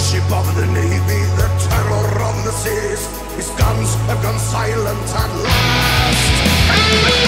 Ship of the Navy, the terror of the seas, his guns have gone silent at last.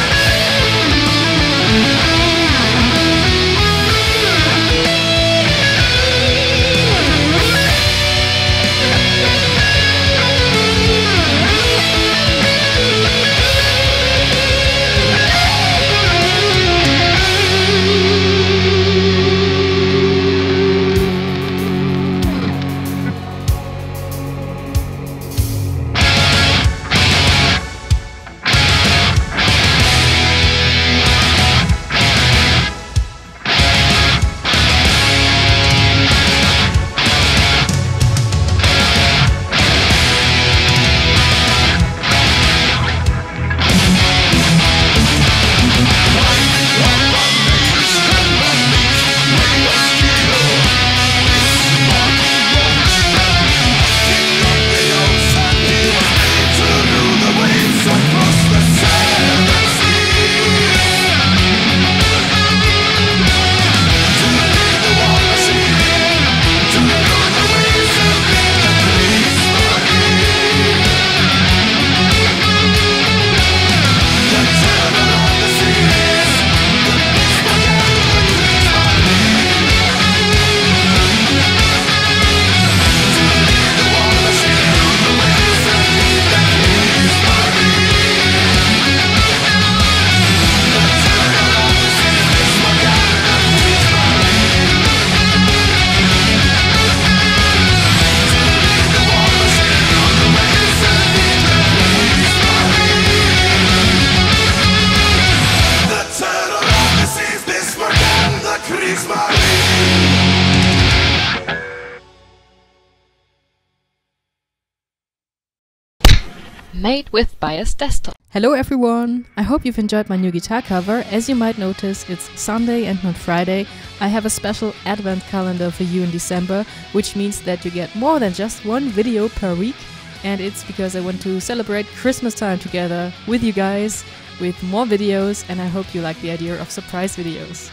Made with Bias desktop. Hello everyone! I hope you've enjoyed my new guitar cover. As you might notice, it's Sunday and not Friday. I have a special advent calendar for you in December, which means that you get more than just one video per week, and it's because I want to celebrate Christmas time together with you guys with more videos, and I hope you like the idea of surprise videos.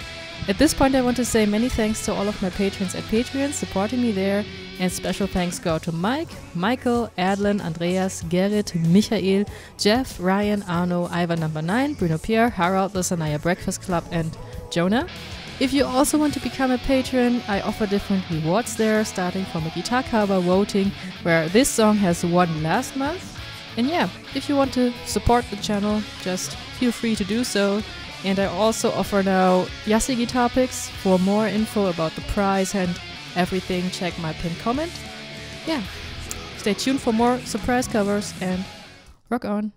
At this point I want to say many thanks to all of my patrons at Patreon supporting me there. And special thanks go to Mike, Michael, Adlin, Andreas, Gerrit, Michael, Jeff, Ryan, Arno, Ivan No. 9, Bruno Pierre, Harald, the Sanaya Breakfast Club and Jonah. If you also want to become a patron, I offer different rewards there, starting from a guitar cover voting, where this song has won last month. And yeah, if you want to support the channel, just feel free to do so. And I also offer now Yasigi topics. For more info about the prize and everything, check my pinned comment. Yeah, stay tuned for more surprise covers and rock on!